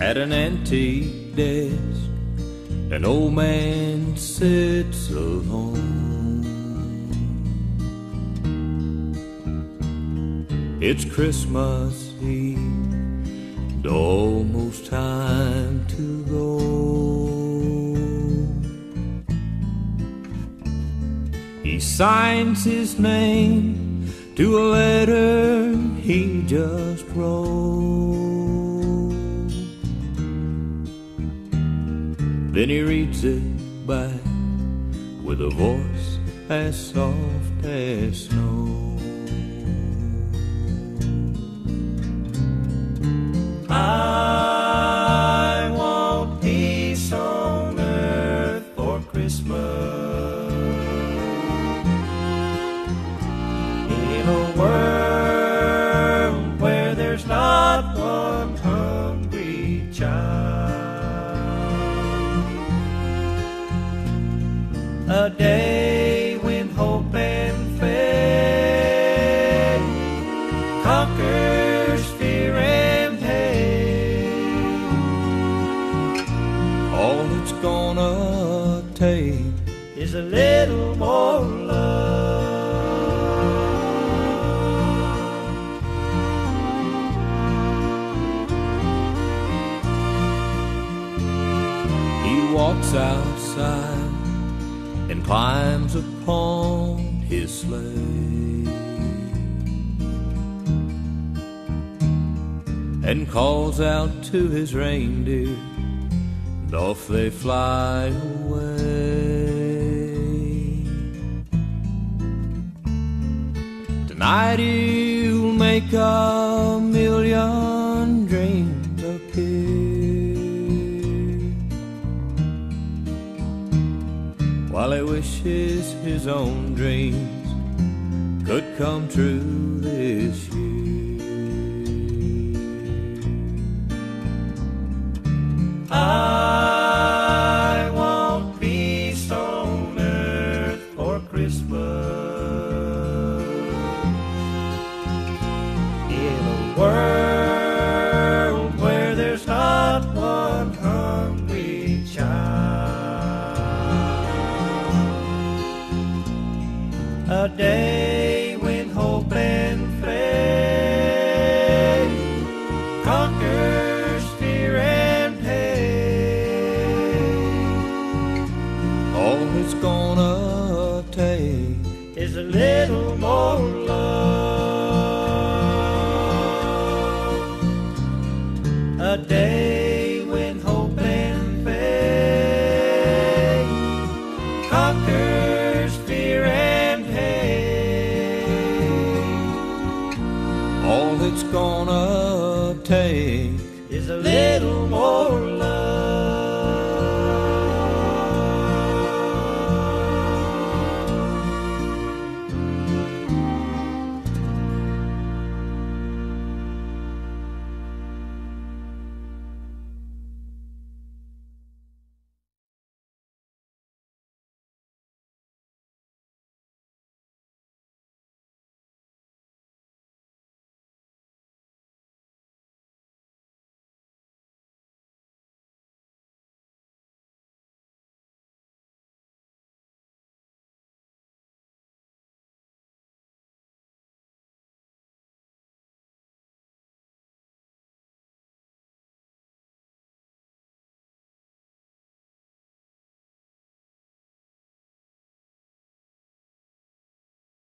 at an antique desk, an old man sits alone. It's Christmas Eve, almost time to go. He signs his name to a letter he just wrote. Then he reads it back with a voice as soft as snow. I want peace on earth for Christmas, in a world where there's not one hungry child. A day when hope and faith conquers fear and hate. All it's gonna take is a little more love. He walks outside and climbs upon his sleigh, and calls out to his reindeer, and off they fly away. Tonight he'll make a million dreams appear, while he wishes his own dreams could come true this year. I want peace on earth for Christmas, in a world where there's not one hungry child. A day when hope and faith conquers fear and hate. All it's gonna take is a little more love.